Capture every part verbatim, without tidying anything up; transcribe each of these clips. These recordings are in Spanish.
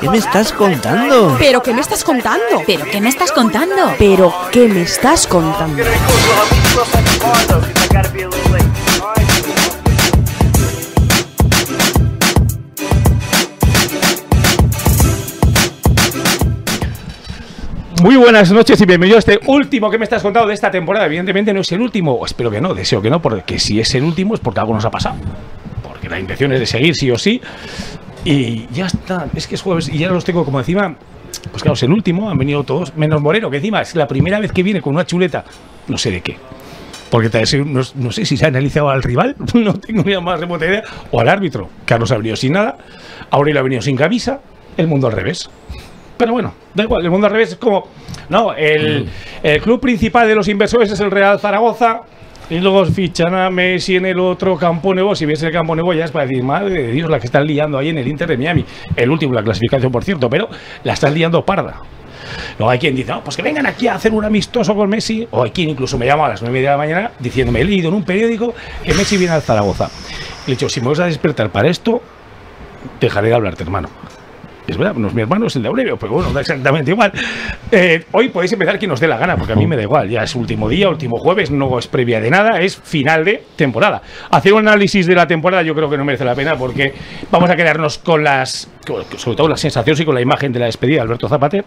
¿Qué me estás contando? ¿Pero qué me estás contando? ¿Pero qué me estás contando? ¿Pero qué me estás contando? Muy buenas noches y bienvenidos a este último que me estás contando de esta temporada. Evidentemente no es el último, o espero que no, deseo que no, porque si es el último es porque algo nos ha pasado. Porque la intención es de seguir sí o sí. Y ya está, es que es jueves y ya los tengo como encima. Pues claro, es el último, han venido todos, menos Moreno, que encima es la primera vez que viene con una chuleta. No sé de qué. Porque no, no sé si se ha analizado al rival, no tengo ni más remota idea, o al árbitro. Carlos ha venido sin nada, Aurelio ha venido sin camisa, el mundo al revés. Pero bueno, da igual, el mundo al revés es como... No, el, el club principal de los inversores es el Real Zaragoza. Y luego fichan a Messi en el otro Campo Nuevo. Si viese el Campo Nuevo ya es para decir, madre de Dios, la que están liando ahí en el Inter de Miami. El último, la clasificación, por cierto, pero la están liando parda. Luego hay quien dice, no, pues que vengan aquí a hacer un amistoso con Messi. O hay quien incluso me llama a las nueve y media de la mañana diciéndome, he leído en un periódico que Messi viene al Zaragoza. Le he dicho, si me vas a despertar para esto, dejaré de hablarte, hermano. Es verdad, no es mi hermano, es el de Aurelio, pero bueno, da exactamente igual. Eh, hoy podéis empezar quien os dé la gana, porque a mí me da igual. Ya es último día, último jueves, no es previa de nada, es final de temporada. Hacer un análisis de la temporada yo creo que no merece la pena, porque vamos a quedarnos con las, sobre todo las sensaciones y con la imagen de la despedida de Alberto Zapater.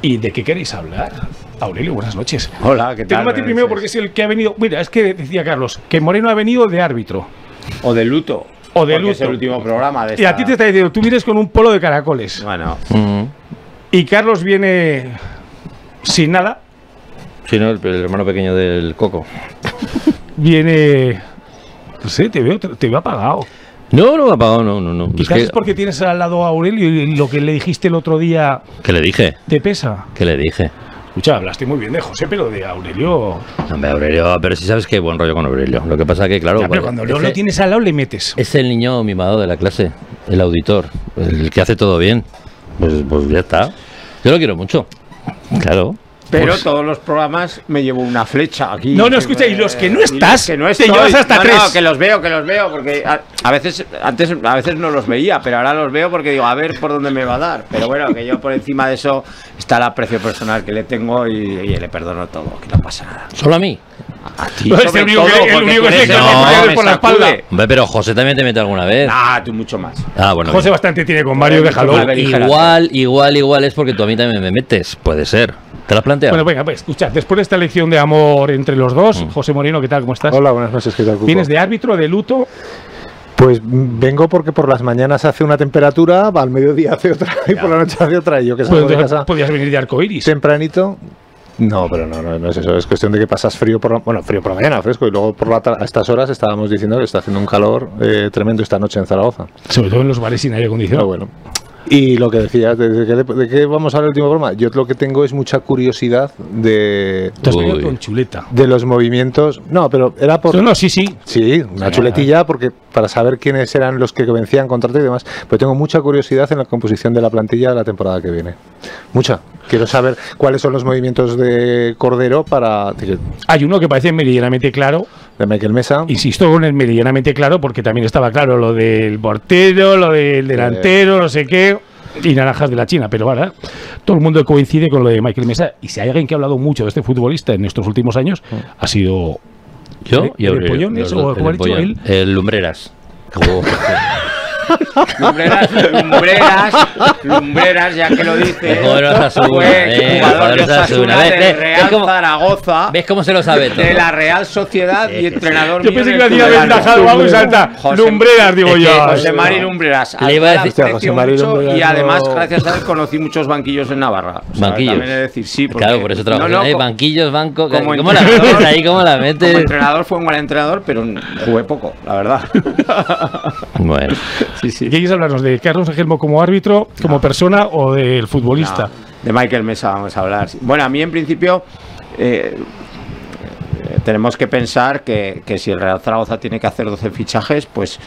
¿Y de qué queréis hablar? Aurelio, buenas noches. Hola, ¿qué tal? Te lo maté primero porque es el que ha venido. Mira, es que decía Carlos, que Moreno ha venido de árbitro. O de luto. O de luto. Es el último programa de esta... Y a ti te está diciendo, tú vienes con un polo de caracoles. Bueno. Uh-huh. Y Carlos viene sin nada. Sí, no, el, el hermano pequeño del Coco. Viene... No sé, te veo, te, te veo apagado. No, no me ha apagado, no, no, no. Quizás es, que... es porque tienes al lado a Aurelio y lo que le dijiste el otro día... ¿Qué le dije? ¿Te pesa? ¿Qué le dije? Escucha, hablaste muy bien de José, pero de Aurelio... Hombre, Aurelio, pero sí sabes que buen rollo con Aurelio. Lo que pasa que, claro... Ya, pero cuando Aurelio lo tienes al lado, le metes. Es el niño mimado de la clase, el auditor, el que hace todo bien. Pues, pues ya está. Yo lo quiero mucho, claro. Pero pues... todos los programas me llevo una flecha aquí. No, no, escucha, me... y los que no estás, que no estoy, te llevas hasta no, tres. No, que los veo, que los veo, porque a, a veces antes a veces no los veía, pero ahora los veo porque digo, a ver por dónde me va a dar. Pero bueno, que yo por encima de eso está el aprecio personal que le tengo y, y le perdono todo, que no pasa nada. ¿Solo a mí? A ti. No, es el único todo, que, el único que, que no, me me por la espalda. Hombre, pero José también te mete alguna vez. Ah, tú mucho más. Ah, bueno. José bien. Bastante tiene con Mario, déjalo. Igual, igual, igual es porque tú a mí también me metes, puede ser. ¿Te las planteas? Bueno, venga, pues escuchad, después de esta lección de amor entre los dos, mm. José Moreno, ¿qué tal? ¿Cómo estás? Hola, buenas noches, ¿qué tal, Cuco? ¿Vienes de árbitro, de luto? Pues vengo porque por las mañanas hace una temperatura, al mediodía hace otra y ya. Por la noche hace otra. Y yo que salgo de casa. ¿Podías venir de arcoiris? Tempranito. No, pero no, no, no es eso. Es cuestión de que pasas frío por la, bueno, frío por la mañana, fresco. Y luego por la a estas horas estábamos diciendo que está haciendo un calor eh, tremendo esta noche en Zaragoza. Sobre todo en los bares sin aire acondicionado. Pero bueno. Y lo que decías, ¿de qué, de qué vamos a hablar el último programa? Yo lo que tengo es mucha curiosidad de... Te has venido con chuleta. De los movimientos... No, pero era por... No, no, sí, sí. Sí, una chuletilla porque para saber quiénes eran los que vencían contrato y demás. Pero tengo mucha curiosidad en la composición de la plantilla de la temporada que viene. Mucha. Quiero saber cuáles son los movimientos de Cordero para... Hay uno que parece meridianamente claro. De Michael Mesa. Insisto con el meridianamente claro porque también estaba claro lo del portero, lo del delantero, no sé qué... Y naranjas de la China, pero ahora todo el mundo coincide con lo de Michael Mesa. Y si hay alguien que ha hablado mucho de este futbolista en estos últimos años, ha sido... ¿Yo? ¿Y el, el, Pollón, el, o el, el, dicho, el... el Lumbreras. Lumbreras, Lumbreras, Lumbreras, ya que lo dice. Zaragoza. ¿Ves cómo se lo sabe todo? De la Real Sociedad y entrenador. Yo pensé que lo hacía ventajado, vamos, salta. Lumbreras, digo yo. José Mario Lumbreras. Le iba a decir José Mario Lumbreras. Y además, gracias a él, conocí muchos banquillos en Navarra. Banquillos. Claro, por eso trabajé. Banquillos, banco. ¿Cómo la metes ahí? ¿Cómo la metes? Como entrenador fue un buen entrenador, pero jugué poco, la verdad. Bueno. Sí, sí. ¿Quieres hablarnos de Carlos Angelmo como árbitro, como no. persona o del futbolista? No. De Michael Mesa vamos a hablar. Bueno, a mí en principio eh, tenemos que pensar que, que si el Real Zaragoza tiene que hacer doce fichajes, pues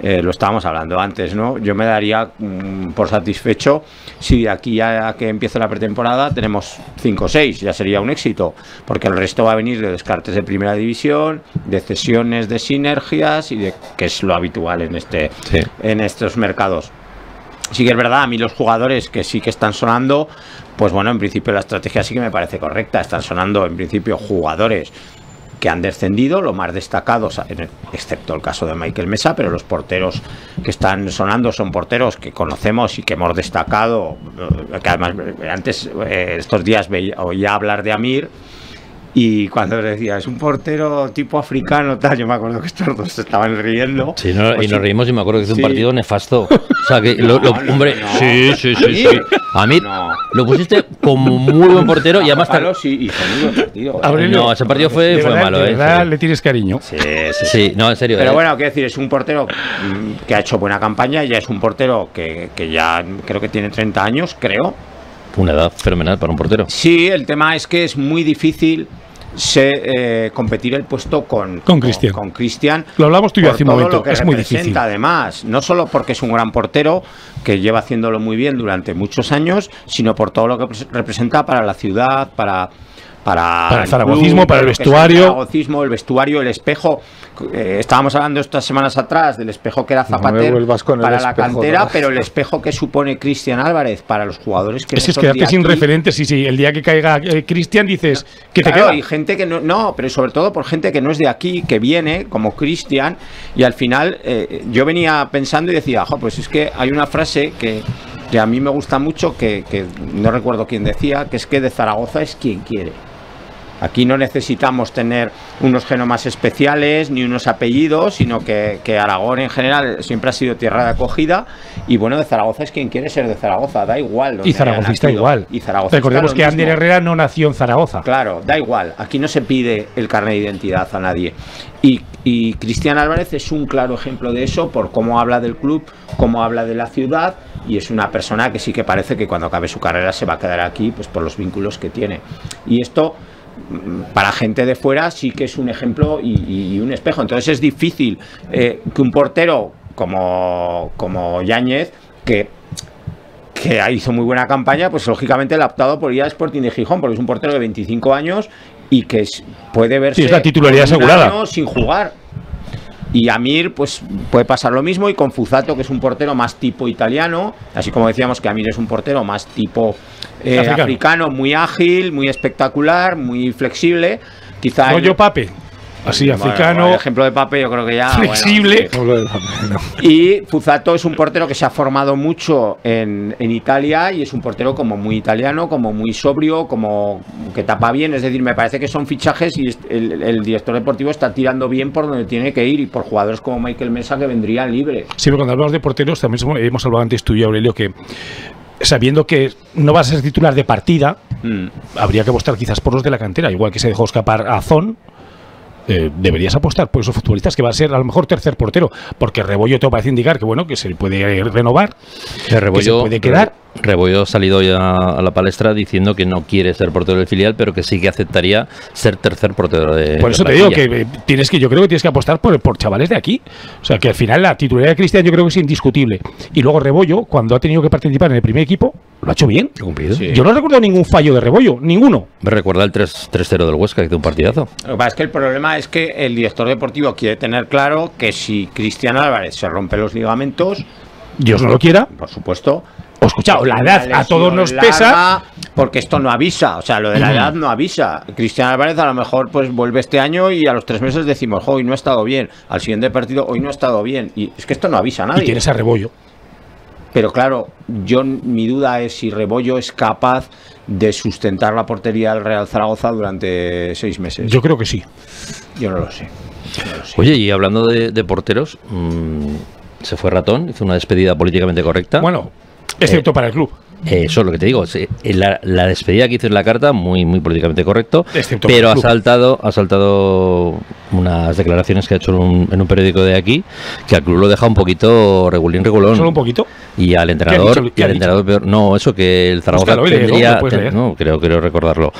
eh, lo estábamos hablando antes, ¿no? Yo me daría mm, por satisfecho si de aquí a que empiece la pretemporada tenemos cinco o seis, ya sería un éxito, porque el resto va a venir de descartes de primera división, de cesiones, de sinergias y de que es lo habitual en este, sí. en estos mercados. Sí que es verdad, a mí los jugadores que sí que están sonando, pues bueno, en principio la estrategia sí que me parece correcta. Están sonando en principio jugadores que han descendido, lo más destacados, excepto el caso de Michael Mesa, pero los porteros que están sonando son porteros que conocemos y que hemos destacado, que además antes, estos días oía hablar de Amir, y cuando les decía, es un portero tipo africano, tal, yo me acuerdo que estos dos se estaban riendo. Sí, no, pues y sí. nos reímos y me acuerdo que es un sí. partido nefasto. O sea, que, no, lo, lo, no, hombre, no. sí, sí, sí, sí. sí. A mí no. lo pusiste como muy buen portero y además... Tal... Sí, y fue partido, ¿eh? No, ese partido fue, fue verdad, malo, ¿eh? De verdad le tienes cariño. Sí, sí, sí. No, en serio. Pero eh. bueno, quiero decir, es un portero que ha hecho buena campaña, ya es un portero que, que ya creo que tiene treinta años, creo. Una edad fenomenal para un portero. Sí, el tema es que es muy difícil se, eh, competir el puesto con con Cristian. Con, con Cristian lo hablamos tú y yo hace un momento. Es muy difícil. Además, no solo porque es un gran portero que lleva haciéndolo muy bien durante muchos años, sino por todo lo que representa para la ciudad, para para, para el zaragocismo, para el vestuario. El zaragocismo, el vestuario, el espejo. Eh, estábamos hablando estas semanas atrás del espejo que era Zapater no para la cantera, no. pero el espejo que supone Cristian Álvarez para los jugadores que... Es, es quedarte sin aquí, referentes, sí, sí. El día que caiga eh, Cristian dices no, que claro, te queda. Hay gente que no, no, pero sobre todo por gente que no es de aquí, que viene como Cristian y al final eh, yo venía pensando y decía, jo, pues es que hay una frase que... que a mí me gusta mucho, que, que no recuerdo quién decía, que es que de Zaragoza es quien quiere. Aquí no necesitamos tener unos genomas especiales ni unos apellidos, sino que, que Aragón en general siempre ha sido tierra de acogida. Y bueno, de Zaragoza es quien quiere ser de Zaragoza, da igual. Y zaragocista igual. Y Zaragoza Recordemos que Ander Herrera no nació en Zaragoza. Claro, da igual. Aquí no se pide el carnet de identidad a nadie. Y, y Cristian Álvarez es un claro ejemplo de eso por cómo habla del club, cómo habla de la ciudad. Y es una persona que sí que parece que cuando acabe su carrera se va a quedar aquí, pues por los vínculos que tiene. Y esto... para gente de fuera sí que es un ejemplo y, y un espejo. Entonces es difícil eh, que un portero como, como Yáñez, que, que hizo muy buena campaña, pues lógicamente le ha optado por ir a Sporting de Gijón, porque es un portero de veinticinco años y que puede verse sí, es la titularidad asegurada sin jugar. Y Amir, pues puede pasar lo mismo, y con Fuzato, que es un portero más tipo italiano, así como decíamos que Amir es un portero más tipo eh, africano. africano, muy ágil, muy espectacular, muy flexible. Quizá rollo el... Pape, así bueno, africano. Bueno, el ejemplo de Pape yo creo que ya... Flexible. Bueno, sí. Y Fuzato es un portero que se ha formado mucho en, en Italia y es un portero como muy italiano, como muy sobrio, como que tapa bien. Es decir, me parece que son fichajes y el, el director deportivo está tirando bien por donde tiene que ir y por jugadores como Michael Mesa que vendrían libres. Sí, pero cuando hablamos de porteros, también hemos hablado antes tú y Aurelio que... sabiendo que no vas a ser titular de partida, mm. habría que apostar quizás por los de la cantera, igual que se dejó escapar a Azón. Eh, deberías apostar por esos futbolistas que va a ser a lo mejor tercer portero, porque Rebollo te parece indicar que bueno, que se puede renovar, Rebollo, que se puede quedar. Rebollo ha salido ya a la palestra diciendo que no quiere ser portero del filial, pero que sí que aceptaría ser tercer portero de... Por eso te digo que tienes que, yo creo que tienes que apostar por, por chavales de aquí. O sea, que al final la titularidad de Cristian yo creo que es indiscutible. Y luego Rebollo, cuando ha tenido que participar en el primer equipo, lo ha hecho bien. Cumplido. Sí. Yo no recuerdo ningún fallo de Rebollo, ninguno. Me recuerda el tres cero del Huesca, que hizo un partidazo. Lo que pasa es que el problema es que el director deportivo quiere tener claro que si Cristian Álvarez se rompe los ligamentos... Dios no lo quiera. Por supuesto. Os escuchado, la edad a todos nos pesa. Porque esto no avisa, o sea, lo de la edad no avisa. Cristian Álvarez a lo mejor pues vuelve este año y a los tres meses decimos, hoy no ha estado bien. Al siguiente partido, hoy no ha estado bien. Y es que esto no avisa a nadie. Y tienes a Rebollo. Pero claro, yo mi duda es si Rebollo es capaz de sustentar la portería del Real Zaragoza durante seis meses. Yo creo que sí. Yo no lo sé. No lo sé. Oye, y hablando de, de porteros, mmm, se fue Ratón, hizo una despedida políticamente correcta. Bueno, excepto eh, para el club. Eso es lo que te digo. La, la despedida que hizo en la carta, muy muy políticamente correcto. Excepto pero ha saltado, ha saltado unas declaraciones que ha hecho en un, en un periódico de aquí, que al club lo deja un poquito regulín, regulón. Solo un poquito. Y al entrenador, ¿Qué ha dicho? ¿Qué ha dicho? Y al entrenador peor. No, eso que el Zaragoza. Pues tendría, leer, ten, no, creo, creo recordarlo.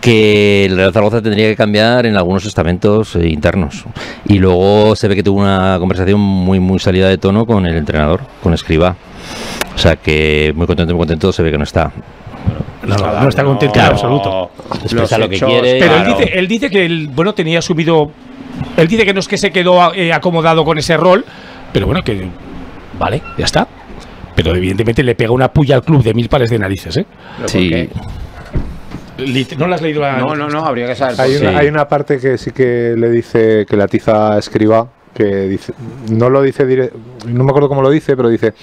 que el Real Zaragoza tendría que cambiar en algunos estamentos internos. Y luego se ve que tuvo una conversación muy muy salida de tono con el entrenador, con Escribá. O sea que muy contento, muy contento, se ve que no está. No, no, no está contento no, en absoluto. Expresa lo que quiere. Pero claro. él, dice, él dice que él, bueno, tenía subido. Él dice que no es que se quedó eh, acomodado con ese rol, pero bueno, que vale, ya está. Pero evidentemente le pega una puya al club de mil pares de narices, ¿eh? Sí. ¿No la has leído? La... No, no, no, habría que saber. Hay, sí. una, hay una parte que sí que le dice, que la tiza Escribá, que dice, no lo dice dire... no me acuerdo cómo lo dice, pero dice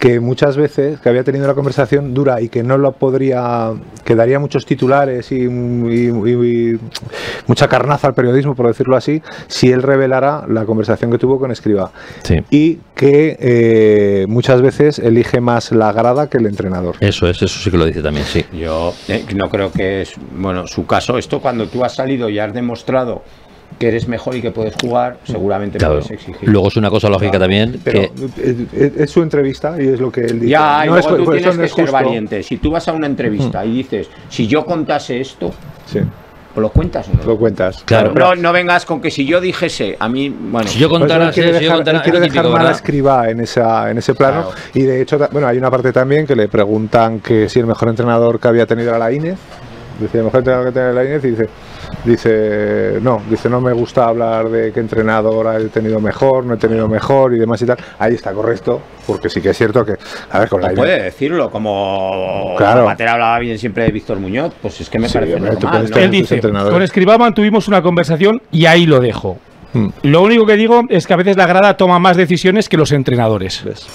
que muchas veces, que había tenido una conversación dura y que no lo podría, que daría muchos titulares y, y, y, y mucha carnaza al periodismo, por decirlo así, si él revelara la conversación que tuvo con Escribá. Sí. Y que eh, muchas veces elige más la grada que el entrenador. Eso es, eso sí que lo dice también, sí. Yo eh, no creo que es, bueno, su caso, esto cuando tú has salido y has demostrado que eres mejor y que puedes jugar, seguramente claro. puedes exigir. Luego es una cosa lógica claro. también. Pero que... es su entrevista y es lo que él dice. Ya, no, y luego es, tú tienes no que ser justo. valiente. Si tú vas a una entrevista mm. y dices, si yo contase esto, sí. ¿lo cuentas o no? Lo cuentas. Claro. Pero, no, no vengas con que si yo dijese, a mí, bueno. Si yo contara, pues quiere, sí, dejar, si yo contara, quiere dejar mal a Escribá en, esa, en ese plano. Claro. Y de hecho, bueno, hay una parte también que le preguntan que si el mejor entrenador que había tenido era la Inés. Dice, el mejor entrenador que tenía la Inés y dice, dice, no, dice, no me gusta hablar de qué entrenador he tenido mejor, no he tenido mejor y demás y tal. Ahí está correcto, porque sí que es cierto que, a ver, con la Inés... puede decirlo, como claro. Zapater hablaba bien siempre de Víctor Muñoz, pues es que me sí, parece hombre, normal, ¿no? Él dice, con Escribá mantuvimos una conversación y ahí lo dejo. Hmm. Lo único que digo es que a veces la grada toma más decisiones que los entrenadores. ¿Ves?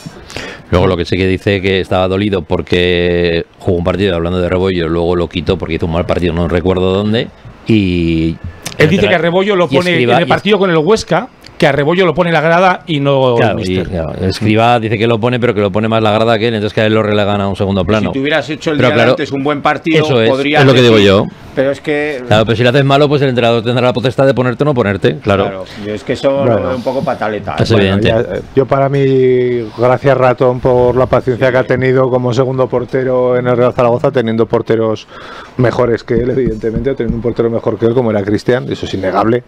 Luego lo que sí que dice que estaba dolido porque jugó un partido hablando de Rebollo, luego lo quitó porque hizo un mal partido, no recuerdo dónde. Y él dice que a Rebollo lo pone Escribá, en el partido con el Huesca, que a Rebollo lo pone la grada y no claro, el y, claro, Escribá dice que lo pone, pero que lo pone más la grada que él, entonces que a él lo relegan a un segundo plano. Si tú hubieras hecho el pero día claro, antes un buen partido, eso es, podría es lo que decir, digo yo. Pero es que... Claro, pero si lo haces malo, pues el entrenador tendrá la potestad de ponerte o no ponerte, claro. claro. Yo es que eso bueno, lo veo un poco pataleta. Es bueno, evidente. Ya, yo para mí, gracias Ratón por la paciencia sí, que ha tenido como segundo portero en el Real Zaragoza, teniendo porteros mejores que él, evidentemente, o teniendo un portero mejor que él, como era Cristian, eso es innegable.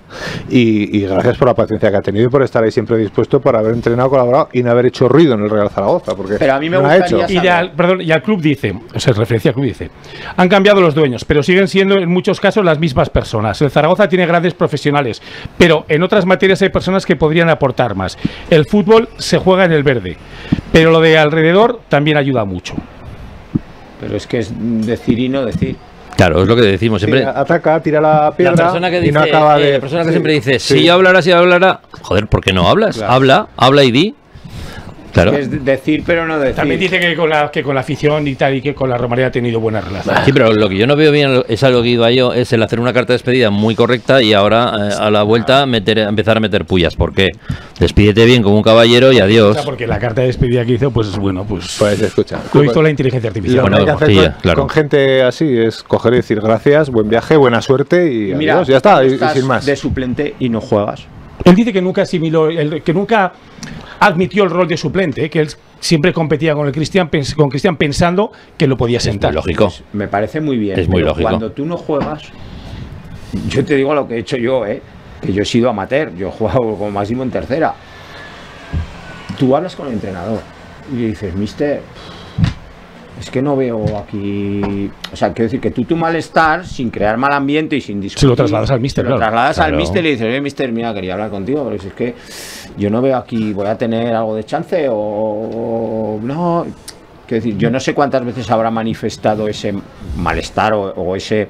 Y, y gracias por la paciencia que ha tenido y por estar ahí siempre dispuesto, por haber entrenado, colaborado y no haber hecho ruido en el Real Zaragoza. Porque pero a mí me no gustaría saber. Y, de al, perdón, y al club dice, o sea, referencia al club dice, han cambiado los dueños, pero siguen siendo en muchos casos las mismas personas. El Zaragoza tiene grandes profesionales, pero en otras materias hay personas que podrían aportar más. El fútbol se juega en el verde, pero lo de alrededor también ayuda mucho. Pero es que es decir y no decir. Claro, es lo que decimos siempre. Tira, ataca, tira la piedra. La persona que, dice, y no acaba de... eh, la persona que sí, siempre dice, si sí. yo hablara, si yo hablara... Joder, ¿por qué no hablas? Claro. Habla, habla y di. Claro. Es decir, pero no decir. También dice que con la, que con la afición y tal, y que con la Romareda ha tenido buena relación. Sí, pero lo que yo no veo bien, es algo que digo a yo, es el hacer una carta de despedida muy correcta y ahora eh, a la vuelta meter, empezar a meter pullas. ¿Por qué? Despídete bien como un caballero y adiós. Porque la carta de despedida que hizo, pues bueno, pues, pues escucha. Lo hizo la inteligencia artificial. Bueno, que hacer con, claro. con gente así es coger y decir gracias, buen viaje, buena suerte y mira, adiós, ya está, y, y sin más. De suplente y no juegas. Él dice que nunca asimiló, que nunca admitió el rol de suplente, ¿eh? Que él siempre competía con el Cristian, con Cristian pensando que lo podía sentar. Es lógico. Me parece muy bien. Es muy lógico. Cuando tú no juegas, yo te digo lo que he hecho yo, ¿eh? Que yo he sido amateur, yo he jugado como máximo en tercera. Tú hablas con el entrenador y le dices, mister, es que no veo aquí... O sea, quiero decir que tú tu malestar, sin crear mal ambiente y sin discutir... Se lo trasladas al mister, claro. Lo trasladas claro. al mister y le dices, oye, mister, mira, quería hablar contigo, pero si es que yo no veo aquí, voy a tener algo de chance o... No, quiero decir, yo no sé cuántas veces habrá manifestado ese malestar o, o ese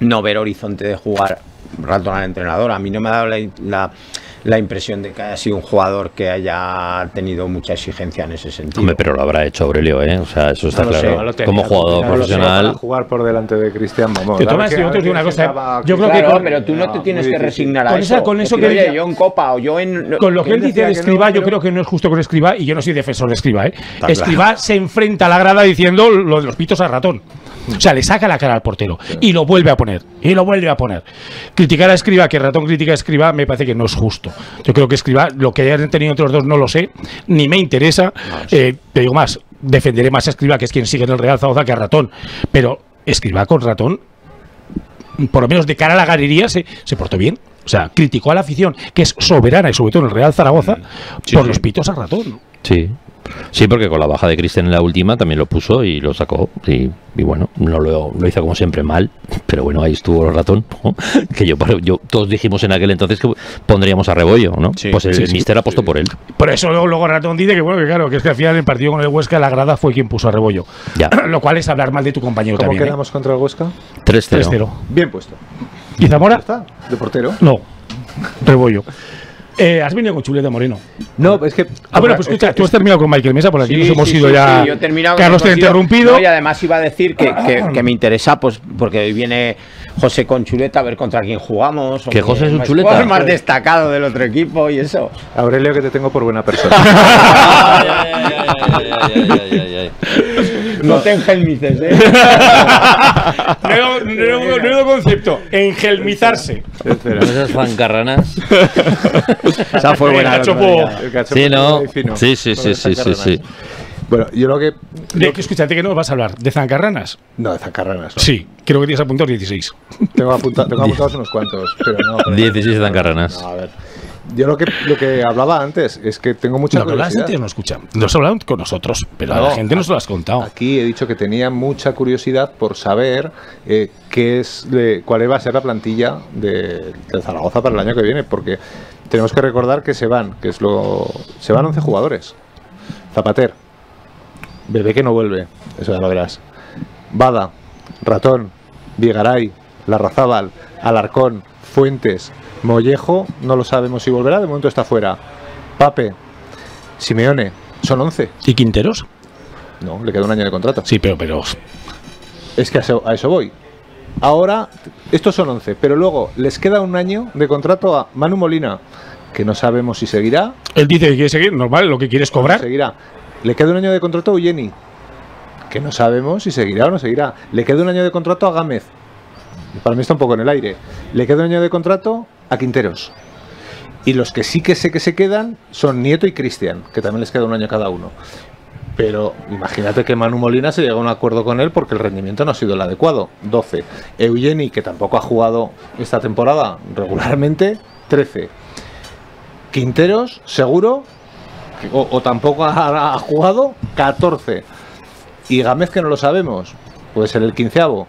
no ver horizonte de jugar Ratón al entrenador. A mí no me ha dado la, la, la impresión de que haya sido un jugador que haya tenido mucha exigencia en ese sentido. Hombre, pero lo habrá hecho Aurelio, ¿eh? O sea, eso está no claro. Sé, como jugador no profesional. Para jugar por delante de Cristian, vamos. Yo creo que. Claro, pero tú no, no te tienes que resignar a eso. Con eso que oye, yo en Copa o yo en. Con lo que él dice de Escribá, yo creo que no es justo con Escribá y yo no soy defensor de Escribá, ¿eh? Escribá se enfrenta a la grada diciendo lo de los pitos al ratón. O sea, le saca la cara al portero y lo vuelve a poner. Y lo vuelve a poner. Criticar a Escribá, que Ratón critica a Escribá, me parece que no es justo. Yo creo que Escribá, lo que hayan tenido entre los dos no lo sé, ni me interesa. No sé. eh, te digo más, defenderé más a Escribá, que es quien sigue en el Real Zaragoza, que a Ratón. Pero Escribá con Ratón por lo menos de cara a la galería, se, se portó bien. O sea, criticó a la afición, que es soberana, y sobre todo en el Real Zaragoza, sí, por sí. los pitos a Ratón. Sí, sí, porque con la baja de Cristian en la última también lo puso y lo sacó. Y, y bueno, no lo, lo hizo como siempre mal, pero bueno, ahí estuvo el Ratón, ¿no? Que yo, yo todos dijimos en aquel entonces que pondríamos a Rebollo, ¿no? Sí, pues el, sí, el míster sí, apostó sí. por él. Por eso luego, luego Ratón dice que bueno, que claro, que es que al final el partido con el Huesca, la grada fue quien puso a Rebollo. Ya. Lo cual es hablar mal de tu compañero. ¿Cómo también, quedamos eh? contra el Huesca? tres cero. Bien puesto. ¿Y Zamora? ¿Está? ¿De portero? No, Rebollo. Eh, ¿Has venido con chuleta, Moreno? No, es que... Ah, bueno, pues escucha, es que, tú has terminado con Michael Mesa, por aquí sí, nos hemos sí, ido sí, ya... Sí, yo he terminado Carlos te ha interrumpido. No, y además iba a decir que, que, que me interesa, pues, porque hoy viene José con chuleta a ver contra quién jugamos. O que José es un chuleta. Es más destacado del otro equipo y eso. Aurelio, que te tengo por buena persona. ay, ay, ay, ay, ay, ay, ay. No, no te engelmices, ¿eh? Nuevo, nuevo, nuevo concepto, engelmizarse. Esas fancarranas. Esa fue buena. El cachopo. El cachopo sí, ¿no? Fino, sí, sí, sí, sí, sí, sí. Bueno, yo lo que... Lo... que escúchate que no vas a hablar de zancarranas. No, de zancarranas. No. Sí, creo que tienes apuntados dieciséis. Tengo, apunta, tengo apuntados unos cuantos, pero no. Pero dieciséis zancarranas. No, a ver. Yo lo que, lo que hablaba antes es que tengo mucha no, curiosidad. No, la gente no escucha. Nos hablaron con nosotros, pero no, la gente nos lo has contado. Aquí he dicho que tenía mucha curiosidad por saber eh, qué es, de, cuál va a ser la plantilla de, de Zaragoza para el año que viene, porque tenemos que recordar que se van, que es lo, se van once jugadores. Zapater, Bebé que no vuelve, eso ya lo verás. Bada, Ratón, Viegaray, Larrazábal, Alarcón, Fuentes. Mollejo, no lo sabemos si volverá, de momento está fuera. Pape, Simeone, son once. ¿Y Quinteros? No, le queda un año de contrato. Sí, pero... pero... Es que a eso, a eso voy. Ahora, estos son once, pero luego les queda un año de contrato a Manu Molina, que no sabemos si seguirá. Él dice que quiere seguir, normal, lo que quiere es cobrar. No seguirá. Le queda un año de contrato a Uyeni, que no sabemos si seguirá o no seguirá. Le queda un año de contrato a Gámez. Para mí está un poco en el aire. Le queda un año de contrato a Quinteros. Y los que sí que sé que se quedan son Nieto y Cristian, que también les queda un año cada uno. Pero imagínate que Manu Molina se llega a un acuerdo con él porque el rendimiento no ha sido el adecuado. doce. Eugeni, que tampoco ha jugado esta temporada regularmente, trece. Quinteros, seguro, o, o tampoco ha, ha jugado, catorce. Y Gámez, que no lo sabemos, puede ser el quinceavo.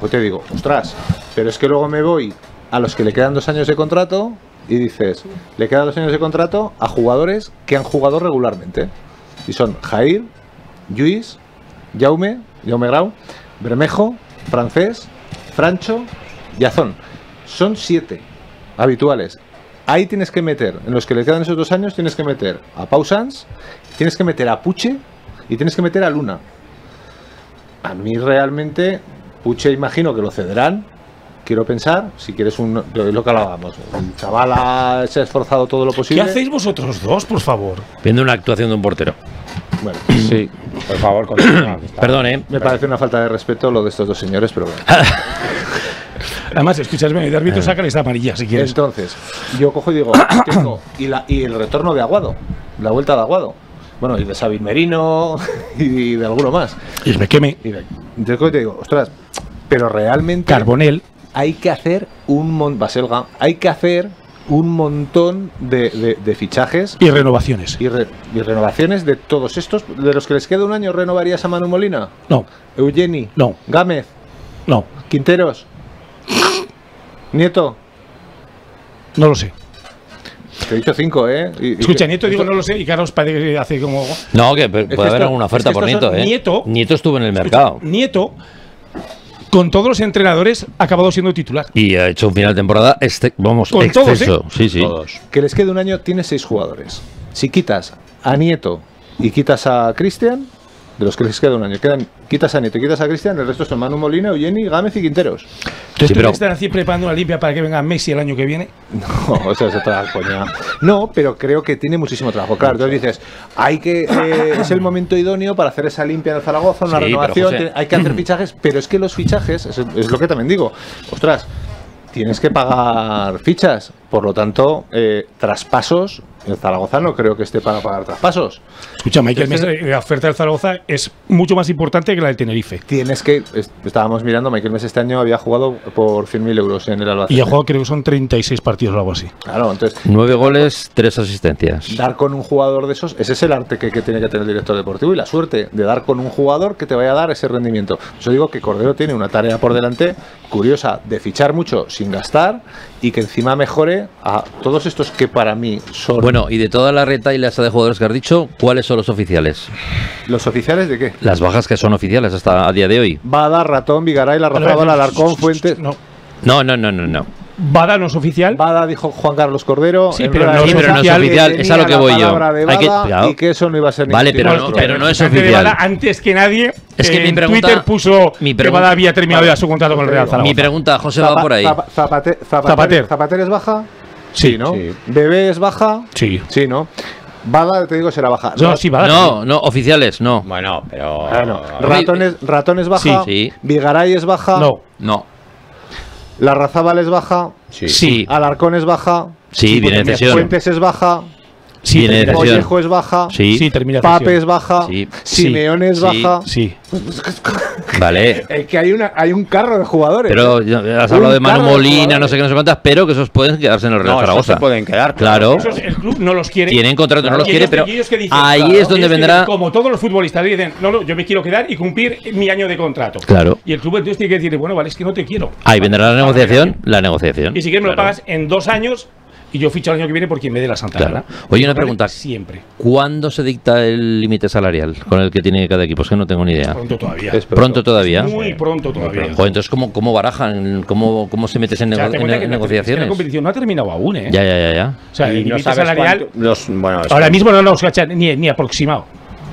Pues te digo, ostras, pero es que luego me voy a los que le quedan dos años de contrato y dices, le quedan dos años de contrato a jugadores que han jugado regularmente. Y son Jair, Lluís, Jaume, Jaume Grau, Bermejo, Francés, Francho y Azón. Son siete habituales. Ahí tienes que meter, en los que le quedan esos dos años, tienes que meter a Pausans, tienes que meter a Puche y tienes que meter a Luna. A mí realmente... Puche, imagino que lo cederán, quiero pensar, si quieres un... lo que hablábamos, el chaval se ha esforzado todo lo posible. ¿Qué hacéis vosotros dos, por favor? Viendo una actuación de un portero. Bueno, sí, por favor, continúa. Perdón, ¿eh? Me parece una falta de respeto lo de estos dos señores, pero bueno. Además, escúchame, el árbitro saca esta amarilla, si quieres. Entonces, yo cojo y digo, tengo, y, la, y el retorno de Aguado, la vuelta de Aguado. Bueno, y de Sabin Merino y de alguno más. Y me queme. Entonces te digo, ostras, pero realmente... Carbonell. Hay que hacer un montón... Hay que hacer un montón de, de, de fichajes. Y renovaciones. Y, re, y renovaciones de todos estos. ¿De los que les queda un año renovarías a Manu Molina? No. ¿Eugeni? No. ¿Gámez? No. ¿Quinteros? ¿Nieto? No lo sé. Te he dicho cinco, ¿eh? Y, Escucha, y, Nieto, digo, esto... no lo sé, y Carlos parece que hace como... No, que puede es que haber esto, alguna oferta es que por Nieto, son... ¿eh? Nieto, Nieto estuvo en el mercado. Escucha, Nieto, con todos los entrenadores, ha acabado siendo titular. Y ha hecho un final de temporada, este, vamos, con exceso. Todos, ¿eh? Sí, sí. Todos. Que les quede un año, tiene seis jugadores. Si quitas a Nieto y quitas a Cristian, de los que les queda un año, quedan, quitas a Nieto y quitas a Cristian, el resto son Manu Molina, Eugeni, Gámez y Quinteros. ¿Entonces sí, pero... están así preparando una limpia para que venga Messi el año que viene? No, eso es otra coña. No, pero creo que tiene muchísimo trabajo. Claro, entonces dices, hay que eh, es el momento idóneo para hacer esa limpia en Zaragoza, una sí, renovación, José... hay que hacer fichajes, pero es que los fichajes, es, es lo que también digo, ostras, tienes que pagar fichas, por lo tanto, eh, traspasos El Zaragoza no creo que esté para pagar traspasos. Escucha, Michael Mesa, la oferta del Zaragoza es mucho más importante que la del Tenerife. Tienes que... Estábamos mirando, Michael Mesa este año había jugado por cien mil euros en el Albacete. Y ha jugado, creo que son treinta y seis partidos o algo así. Claro, entonces... nueve goles, tres asistencias. Dar con un jugador de esos, ese es el arte que, que tiene que tener el director deportivo y la suerte de dar con un jugador que te vaya a dar ese rendimiento. Yo digo que Cordero tiene una tarea por delante curiosa de fichar mucho sin gastar y que encima mejore a todos estos que para mí son... Bueno, no, y de toda la reta y la de jugadores que has dicho, ¿cuáles son los oficiales? ¿Los oficiales de qué? Las bajas que son oficiales hasta a día de hoy. Bada, Ratón, Vigaray, Larrazábal, Alarcón, Fuentes... No, no, no, no, no. no. Bada no es oficial. Bada dijo Juan Carlos Cordero. Sí, pero no, sí, pero no es oficial. Es a lo que voy yo. Hay que, claro. Y que eso no iba a ser. Vale, pero no, pero no es oficial. Bada, antes que nadie, es que en mi pregunta, Twitter puso mi que Bada había terminado ya su contrato con el Real Zaragoza. Mi pregunta, José, Zapa, va por ahí. Zapa, Zapater, Zapater, Zapater. Zapater es baja. Sí, ¿no? Sí. ¿Bebé es baja? Sí. Sí, ¿no? Bada, te digo, será baja. No, no, sí, Bada, no, sí. no, oficiales, no. Bueno, pero... Ah, no. Ratones, ratones baja. Sí, sí. Vigaray es baja. No. No. Larrazábal es baja. Sí. sí. Alarcón es baja. Sí, viene de cesión. Fuentes es baja. Sí, viene de cesión. Mollejo es baja. Sí. sí termina Pape es baja. Sí. Simeón es sí. baja. Sí. Vale. Es que hay, una, hay un carro de jugadores. Pero has hablado de Manu Molina, no sé qué, no sé cuántas, pero que esos pueden quedarse en el Real no, Zaragoza. Se pueden quedar. Claro. Esos, el club no los quiere. Tienen contrato, claro, no los quiere, pero dicen, ahí claro, es donde vendrá. Dicen, como todos los futbolistas dicen, no, no, yo me quiero quedar y cumplir mi año de contrato. Claro. Y el club entonces tiene que decir, bueno, vale, es que no te quiero. Ahí vendrá la negociación, la negociación. Y si quieres me lo pagas en dos años. Y yo ficho el año que viene por quien me dé la Santa Clara. Claro. Oye, una pregunta. Siempre. ¿Cuándo se dicta el límite salarial con el que tiene cada equipo? Es que no tengo ni idea. Pronto todavía. Es pronto. ¿Pronto todavía? Muy pronto todavía. Joder, entonces, ¿cómo, cómo barajan? ¿Cómo, cómo se metes en, nego en, en negociaciones? La competición no ha terminado aún, ¿eh? Ya, ya, ya. ya. O sea, el límite no salarial... Los, bueno, ahora mismo no nos cachan ni, ni aproximado.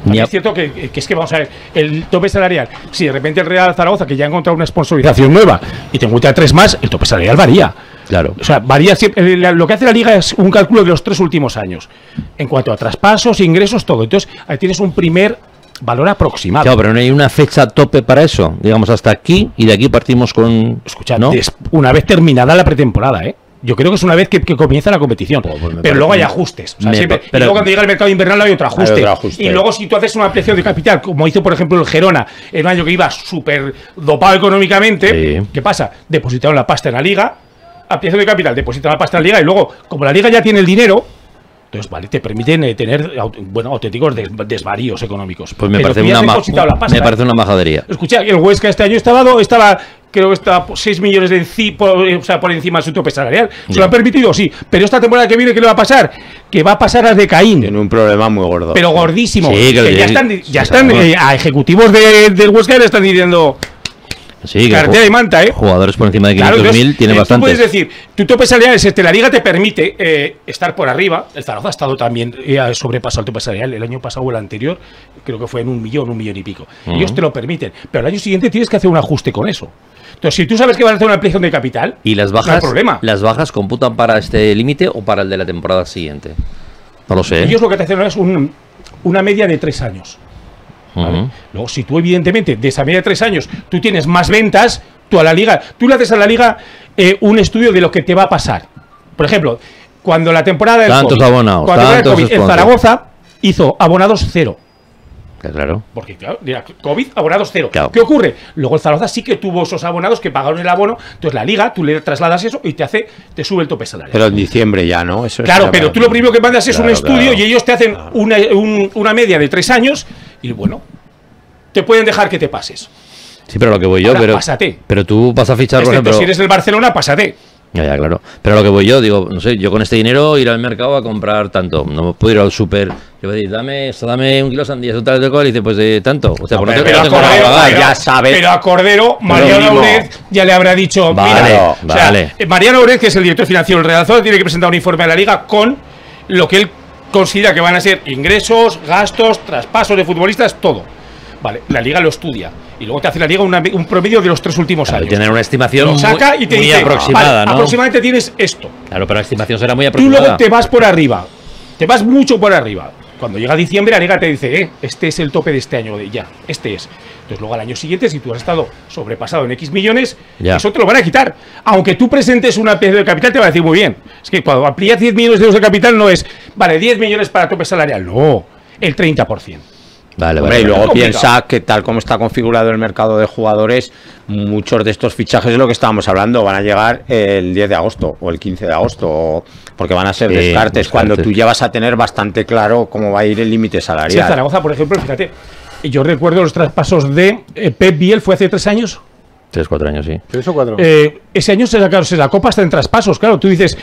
Ni a... Es cierto que, que es que vamos a ver el tope salarial. Si de repente el Real Zaragoza, que ya ha encontrado una sponsorización nueva y te encuentra tres más, el tope salarial varía. Claro. O sea, varía siempre. Lo que hace la liga es un cálculo de los tres últimos años. En cuanto a traspasos, ingresos, todo. Entonces, ahí tienes un primer valor aproximado. Claro, pero no hay una fecha tope para eso. Digamos, hasta aquí y de aquí partimos con. Escuchad, ¿no? Una vez terminada la pretemporada, ¿eh? Yo creo que es una vez que, que comienza la competición. Pues pero luego hay ajustes. O sea, siempre, pero, y luego cuando llega el mercado invernal hay otro ajuste. Hay otro ajuste. Y luego si tú haces una ampliación de capital, como hizo por ejemplo el Gerona, en un año que iba súper dopado económicamente, sí. ¿Qué pasa? Depositaron la pasta en la liga, ampliación de capital, depositaron la pasta en la liga y luego, como la liga ya tiene el dinero, entonces vale, te permiten eh, tener bueno, auténticos des desvaríos económicos. Pues me parece, una la pasta, me parece una majadería. Escucha, el Huesca este año estaba... estaba creo que está seis millones de enci por, o sea, por encima de su tope salarial. ¿Se lo han permitido? Sí. Pero esta temporada que viene, ¿qué le va a pasar? Que va a pasar a de Caín. Tiene un problema muy gordo. Pero gordísimo. Sí, que que ya están, ya están eh, a ejecutivos del de Huesca le están diciendo... Sí, cartera y manta, ¿eh? Jugadores por encima de quinientos mil claro, tiene eh, bastante. Puedes decir, tu tope salarial es este, la liga te permite eh, estar por arriba. El Zaragoza ha estado también, eh, ha sobrepasado el tope salarial el año pasado o el anterior, creo que fue en un millón, un millón y pico. Uh -huh. Ellos te lo permiten, pero el año siguiente tienes que hacer un ajuste con eso. Entonces, si tú sabes que van a hacer una ampliación de capital, y las bajas, no hay problema. ¿Las bajas computan para este límite o para el de la temporada siguiente? No lo sé. Ellos lo que te hacen es un, una media de tres años. ¿Vale? Uh-huh. Luego, si tú, evidentemente, de esa media de tres años, tú tienes más ventas, tú a la liga, tú le haces a la liga eh, un estudio de lo que te va a pasar. Por ejemplo, cuando la temporada del tantos COVID, abonados, cuando tantos el COVID, en Zaragoza hizo abonados cero. Claro. Porque, claro, COVID, abonados cero. Claro. ¿Qué ocurre? Luego el Zaragoza sí que tuvo esos abonados que pagaron el abono. Entonces la liga, tú le trasladas eso y te hace, te sube el tope salarial. Pero en diciembre ya, ¿no? Eso claro, pero tú lo primero que mandas es claro, un estudio claro. y ellos te hacen claro. una, un, una media de tres años y, bueno, te pueden dejar que te pases. Sí, pero lo que voy yo, ahora, pero... Pásate. Pero tú vas a fichar... Excepto, por ejemplo, si eres el Barcelona, pásate. Ya, ya, claro. Pero lo que voy yo, digo, no sé, yo con este dinero ir al mercado a comprar tanto. No puedo ir al súper. Yo voy a decir, dame, dame un kilo de sandías, un tal de cola, y dice, pues eh, tanto. O sea, no, por pero, pero, no tengo Cordero, nada, pero ya sabes. Pero a Cordero, Mariano Aurez ya le habrá dicho, vale, mira, o sea, vale. Mariano Aurez, que es el director financiero del Real Zaragoza, tiene que presentar un informe a la liga con lo que él considera que van a ser ingresos, gastos, traspasos de futbolistas, todo. Vale, la liga lo estudia. Y luego te hace la liga una, un promedio de los tres últimos claro, años. Tener una estimación lo saca muy, y te muy dice, aproximada, vale, ¿no? Aproximadamente tienes esto. Claro, pero la estimación será muy aproximada. Tú luego te vas por arriba. Te vas mucho por arriba. Cuando llega diciembre, la liga te dice, eh, este es el tope de este año, de ya, este es. Entonces luego al año siguiente, si tú has estado sobrepasado en X millones, ya. Eso te lo van a quitar. Aunque tú presentes una pérdida de capital, te va a decir muy bien. Es que cuando amplías diez millones de euros de capital no es, vale, diez millones para tope salarial, no, el treinta por ciento. Vale, hombre, vale, y luego piensa que tal como está configurado el mercado de jugadores, muchos de estos fichajes de lo que estábamos hablando van a llegar el diez de agosto o el quince de agosto, o porque van a ser eh, descartes, descartes cuando tú ya vas a tener bastante claro cómo va a ir el límite salarial. Sí, Zaragoza, por ejemplo, fíjate, yo recuerdo los traspasos de eh, Pep Biel, fue hace tres años. Tres, cuatro años, sí. Tres o cuatro. Eh, ese año se sacó, se sacó pasta en traspasos, claro, tú dices...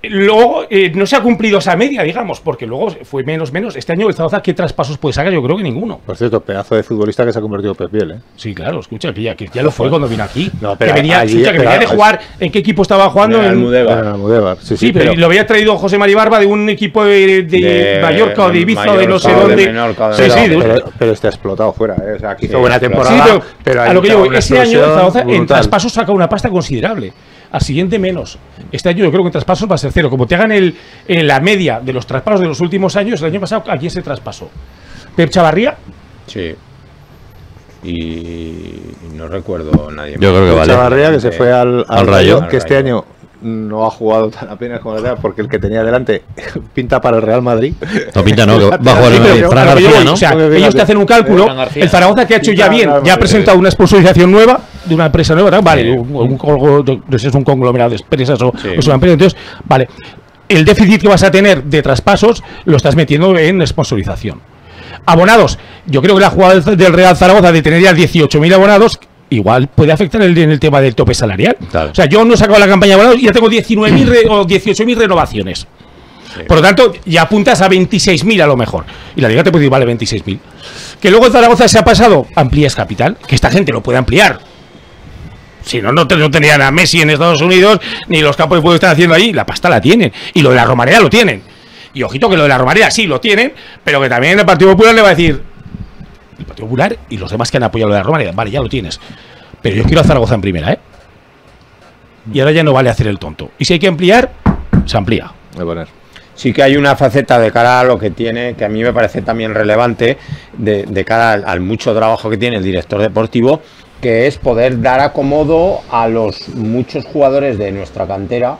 Luego eh, no se ha cumplido esa media, digamos, porque luego fue menos, menos. Este año el Zaragoza, ¿qué traspasos puede sacar? Yo creo que ninguno. Por cierto, pedazo de futbolista que se ha convertido Pep Biel, ¿eh? Sí, claro, escucha, que ya, que ya lo fue cuando vino aquí. No, pero que venía, allí, escucha, que pero, venía de jugar, ¿en qué equipo estaba jugando? En Almudévar. Sí, sí, sí, pero, pero lo había traído José Mario Barba de un equipo de, de, de Mallorca o de Ibiza Mallorca, o de no sé dónde. Menorca, sí, sí, pero, pero, pero está explotado fuera, ¿eh? O sea, que hizo sí, buena temporada. Sí, pero, pero a lo que yo digo, ese año el Zaragoza brutal. En traspasos saca una pasta considerable. Al siguiente menos. Este año yo creo que en traspasos va a ser cero. Como te hagan el, el, la media de los traspasos de los últimos años, el año pasado, ¿a quién se traspasó? ¿Pep Chavarría? Sí. Y no recuerdo a nadie más. Yo creo que Pep vale. Chavarría, que se fue al, al, al Rayo, Rayo, que este año no ha jugado tan apenas como la verdad, porque el que tenía delante pinta para el Real Madrid. No pinta, no, va a jugar el Madrid. Fran García, ¿no? O sea, ellos te hacen un cálculo. El Zaragoza, que ha hecho ya bien, ya ha presentado una sponsorización nueva de una empresa nueva, ¿no? Vale, un, un, es un conglomerado de empresas o, sí. o es una empresa. Entonces, vale, el déficit que vas a tener de traspasos lo estás metiendo en sponsorización. Abonados, yo creo que la jugada del Real Zaragoza de tener ya dieciocho mil abonados, igual puede afectar el, en el tema del tope salarial. Claro. O sea, yo no he sacado la campaña de abonados y ya tengo diecinueve mil o dieciocho mil renovaciones. Sí. Por lo tanto, ya apuntas a veintiséis mil a lo mejor. Y la liga te puede decir, vale, veintiséis mil. Que luego en Zaragoza se ha pasado, amplías capital, que esta gente lo puede ampliar. Si no, no, no tenían a Messi en Estados Unidos, ni los campos de fútbol están haciendo ahí. La pasta la tienen. Y lo de la Romareda lo tienen. Y ojito que lo de la Romareda sí lo tienen, pero que también el Partido Popular le va a decir... El Partido Popular y los demás que han apoyado lo de la Romareda. Vale, ya lo tienes. Pero yo quiero a Zaragoza en primera, ¿eh? Y ahora ya no vale hacer el tonto. Y si hay que ampliar, se amplía. Voy a poner. Sí que hay una faceta de cara a lo que tiene, que a mí me parece también relevante, de, de cara al, al mucho trabajo que tiene el director deportivo, que es poder dar acomodo a los muchos jugadores de nuestra cantera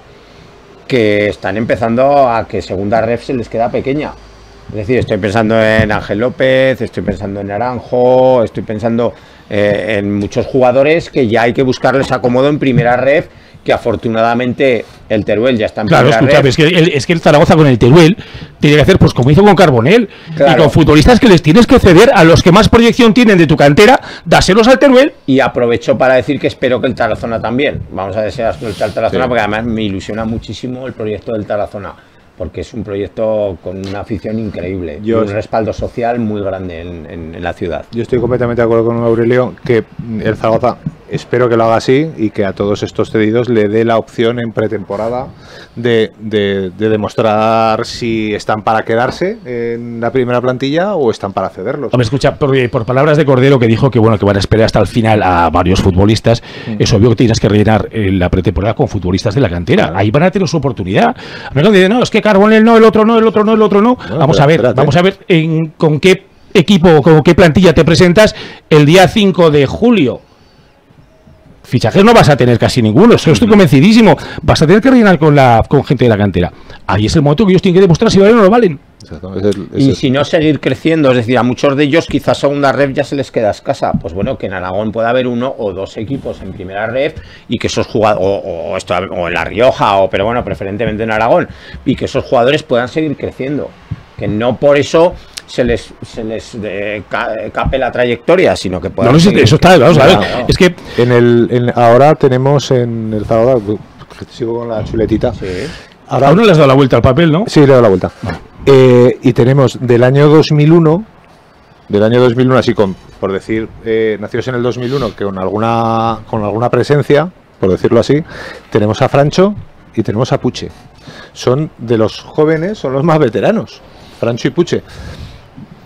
que están empezando a que segunda ref se les queda pequeña. Es decir, estoy pensando en Ángel López, estoy pensando en Naranjo, estoy pensando eh, en muchos jugadores que ya hay que buscarles acomodo en primera ref, que afortunadamente el Teruel ya está en claro, primera escucha, ref. Claro, es, que es que el Zaragoza con el Teruel tiene que hacer, pues como hizo con Carbonell, claro. Y con futbolistas que les tienes que ceder a los que más proyección tienen de tu cantera, dáselos al Teruel. Y aprovecho para decir que espero que el Tarazona también. Vamos a desear el Tarazona, sí. Porque además me ilusiona muchísimo el proyecto del Tarazona. Porque es un proyecto con una afición increíble, yo, un respaldo social muy grande en, en, en la ciudad. Yo estoy completamente de acuerdo con Aurelio, que el Zaragoza espero que lo haga así y que a todos estos cedidos le dé la opción en pretemporada de, de, de demostrar si están para quedarse en la primera plantilla o están para cederlos. Me escucha, por, por palabras de Cordero, que dijo que bueno, que van a esperar hasta el final a varios futbolistas, sí. Es obvio que tienes que rellenar la pretemporada con futbolistas de la cantera, claro. Ahí van a tener su oportunidad. No, no, es que Carbonell no, el otro no, el otro no, el otro no. Bueno, vamos, a ver, vamos a ver, vamos a ver con qué equipo, con qué plantilla te presentas el día cinco de julio. Fichajes no vas a tener casi ninguno, eso estoy convencidísimo. Vas a tener que rellenar con la con gente de la cantera. Ahí es el momento que ellos tienen que demostrar si valen o no valen. Exacto, es el, es y el... si no, seguir creciendo. Es decir, a muchos de ellos quizás segunda ref ya se les queda escasa. Pues bueno, que en Aragón pueda haber uno o dos equipos en primera ref y que esos jugadores, o, o, esto, o en La Rioja, o pero bueno, preferentemente en Aragón, y que esos jugadores puedan seguir creciendo. Que no por eso se les, se les de, ca, cape la trayectoria, sino que puedan... No, no, seguir... eso está... Vamos, claro, claro. Es que en el, en, ahora tenemos en el Zaragoza... Sigo con la chuletita. Sí. Ahora uno le has dado la vuelta al papel, ¿no? Sí, le he dado la vuelta. Vale. Eh, y tenemos del año dos mil uno, del año dos mil uno, así con, por decir, eh, nacidos en el dos mil uno, que con alguna, con alguna presencia, por decirlo así, tenemos a Francho y tenemos a Puche. Son de los jóvenes, son los más veteranos, Francho y Puche.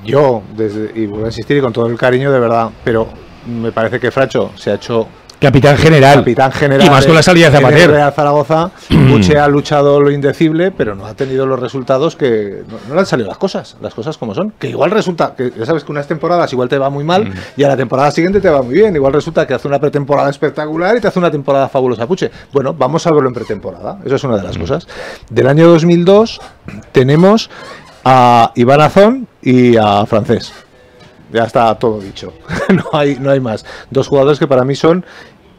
Yo, desde, y voy a insistir y con todo el cariño de verdad, pero me parece que Francho se ha hecho Capitán general. Capitán general. Y más con la salida de Zapater. Real Zaragoza. Puche ha luchado lo indecible, pero no ha tenido los resultados que... No, no le han salido las cosas, las cosas como son. Que igual resulta, que ya sabes que unas temporadas igual te va muy mal, mm. y a la temporada siguiente te va muy bien. Igual resulta que hace una pretemporada espectacular y te hace una temporada fabulosa Puche. Bueno, vamos a verlo en pretemporada. Eso es una de las mm. cosas. Del año dos mil dos tenemos a Iván Azón y a Francés. Ya está todo dicho. no, hay, no hay más. Dos jugadores que para mí son...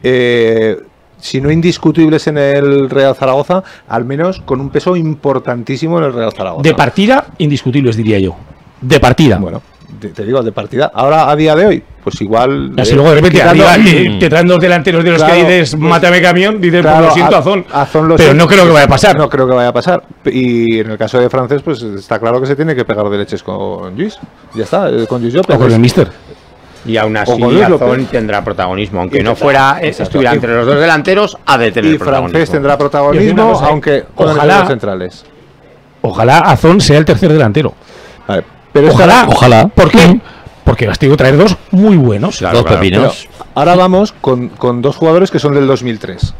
Eh, si no indiscutibles en el Real Zaragoza, al menos con un peso importantísimo en el Real Zaragoza. De partida, indiscutibles, diría yo. De partida. Bueno, te, te digo, de partida. Ahora, a día de hoy, pues igual... Así eh, luego de repente quitando, arriba, mm. te, te traen dos delanteros de los claro, que dices, mátame camión, dices, claro, pues lo siento, Azón. Azón lo Pero siento, no creo que vaya a pasar. No creo que vaya a pasar. Y en el caso de Francés, pues está claro que se tiene que pegar de leches con Luis. Ya está, con Luis López. O con el mister. Y aún así Azón tendrá protagonismo, aunque no fuera, estuviera entre los dos delanteros, ha de tener protagonismo. Y Francés tendrá protagonismo, aunque ojalá los centrales. Ojalá Azón sea el tercer delantero. Vale, pero ojalá, ojalá. ¿Por qué? Porque has tenido que traer dos muy buenos. Dos pepinos. Ahora vamos con, con dos jugadores que son del dos mil tres.